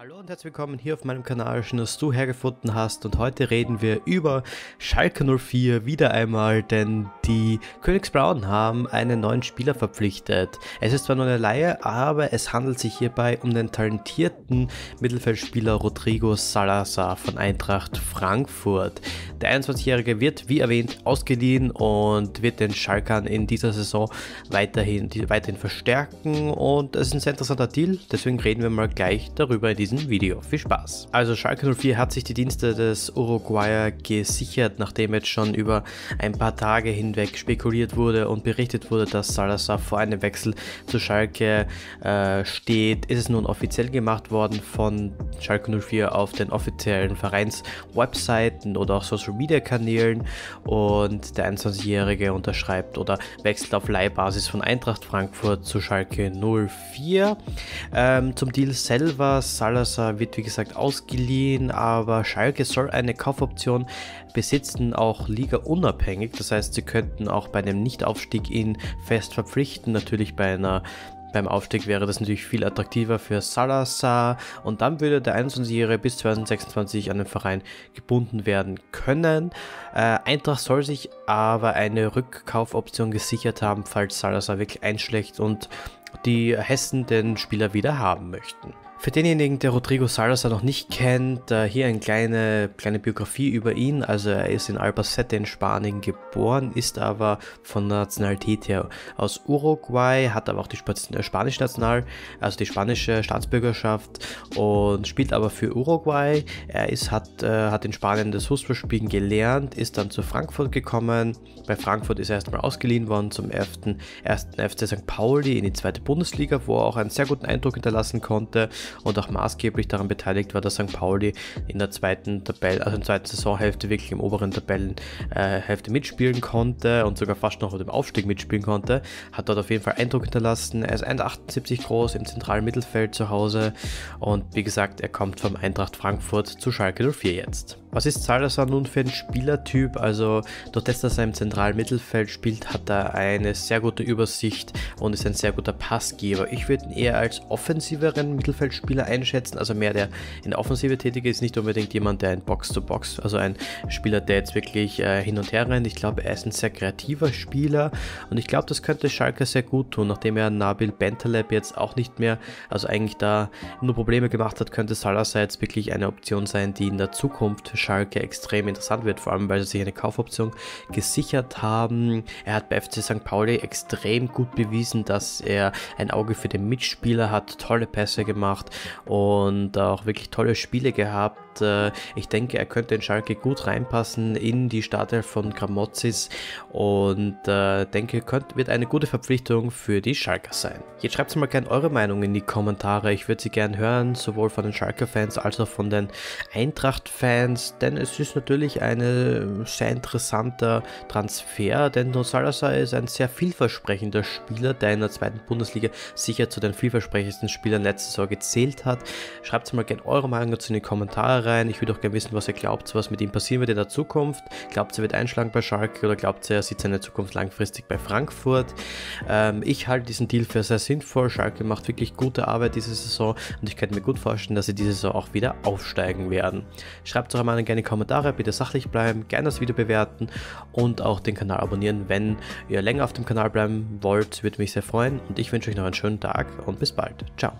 Hallo und herzlich willkommen hier auf meinem Kanal, schön, dass du hergefunden hast, und heute reden wir über Schalke 04 wieder einmal, denn die Königsblauen haben einen neuen Spieler verpflichtet. Es ist zwar nur eine Leihe, aber es handelt sich hierbei um den talentierten Mittelfeldspieler Rodrigo Zalazar von Eintracht Frankfurt. Der 21-Jährige wird, wie erwähnt, ausgeliehen und wird den Schalkern in dieser Saison weiterhin verstärken, und es ist ein sehr interessanter Deal, deswegen reden wir mal gleich darüber in diesem Video. Viel Spaß! Also Schalke 04 hat sich die Dienste des Uruguayer gesichert, nachdem jetzt schon über ein paar Tage hinweg spekuliert wurde und berichtet wurde, dass Zalazar vor einem Wechsel zu Schalke steht. Ist es nun offiziell gemacht worden von Schalke 04 auf den offiziellen Vereinswebseiten oder auch Social Media Kanälen, und der 21-Jährige unterschreibt oder wechselt auf Leihbasis von Eintracht Frankfurt zu Schalke 04. Zum Deal selber: Zalazar wird, wie gesagt, ausgeliehen, aber Schalke soll eine Kaufoption besitzen, auch ligaunabhängig. Das heißt, sie könnten auch bei einem Nichtaufstieg ihn fest verpflichten. Natürlich beim Aufstieg wäre das natürlich viel attraktiver für Zalazar, und dann würde der 21-Jährige bis 2026 an den Verein gebunden werden können. Eintracht soll sich aber eine Rückkaufoption gesichert haben, falls Zalazar wirklich einschlägt und die Hessen den Spieler wieder haben möchten. Für denjenigen, der Rodrigo Zalazar noch nicht kennt, hier eine kleine Biografie über ihn. Also er ist in Albacete in Spanien geboren, ist aber von Nationalität her aus Uruguay, hat aber auch die spanische Staatsbürgerschaft und spielt aber für Uruguay. Er hat in Spanien das Fußballspielen gelernt, ist dann zu Frankfurt gekommen. Bei Frankfurt ist er erstmal ausgeliehen worden zum ersten FC St. Pauli in die zweite Bundesliga, wo er auch einen sehr guten Eindruck hinterlassen konnte und auch maßgeblich daran beteiligt war, dass St. Pauli in der zweiten Saisonhälfte wirklich im oberen Tabellenhälfte mitspielen konnte und sogar fast noch mit dem Aufstieg mitspielen konnte. Hat dort auf jeden Fall Eindruck hinterlassen. Er ist 1,78 groß, im zentralen Mittelfeld zu Hause, und wie gesagt, er kommt vom Eintracht Frankfurt zu Schalke 04 jetzt. Was ist Zalazar nun für ein Spielertyp? Also durch das, dass er im zentralen Mittelfeld spielt, hat er eine sehr gute Übersicht und ist ein sehr guter Passgeber. Ich würde ihn eher als offensiveren Mittelfeldspieler einschätzen, also mehr der in der Offensive tätig ist, nicht unbedingt jemand, der in Box-to-Box, also ein Spieler, der jetzt wirklich hin und her rennt. Ich glaube, er ist ein sehr kreativer Spieler, und ich glaube, das könnte Schalke sehr gut tun. Nachdem er Nabil Bentaleb jetzt auch nicht mehr, also eigentlich da nur Probleme gemacht hat, könnte Zalazar jetzt wirklich eine Option sein, die in der Zukunft Schalke extrem interessant wird, vor allem weil sie sich eine Kaufoption gesichert haben. Er hat bei FC St. Pauli extrem gut bewiesen, dass er ein Auge für den Mitspieler hat, tolle Pässe gemacht und auch wirklich tolle Spiele gehabt. Ich denke, er könnte in Schalke gut reinpassen in die Startelf von Kramotzis, und denke, wird eine gute Verpflichtung für die Schalker sein. Jetzt schreibt mal gerne eure Meinung in die Kommentare. Ich würde sie gerne hören, sowohl von den Schalker-Fans als auch von den Eintracht-Fans, denn es ist natürlich ein sehr interessanter Transfer, denn Zalazar ist ein sehr vielversprechender Spieler, der in der zweiten Bundesliga sicher zu den vielversprechendsten Spielern letzte Saison gezählt hat. Schreibt mal gerne eure Meinung dazu in die Kommentare. Ich würde auch gerne wissen, was ihr glaubt, was mit ihm passieren wird in der Zukunft. Glaubt ihr, er wird einschlagen bei Schalke, oder glaubt ihr, er sieht seine Zukunft langfristig bei Frankfurt? Ich halte diesen Deal für sehr sinnvoll. Schalke macht wirklich gute Arbeit diese Saison, und ich könnte mir gut vorstellen, dass sie diese Saison auch wieder aufsteigen werden. Schreibt doch einmal gerne Kommentare, bitte sachlich bleiben, gerne das Video bewerten und auch den Kanal abonnieren, wenn ihr länger auf dem Kanal bleiben wollt. Würde mich sehr freuen, und ich wünsche euch noch einen schönen Tag und bis bald. Ciao.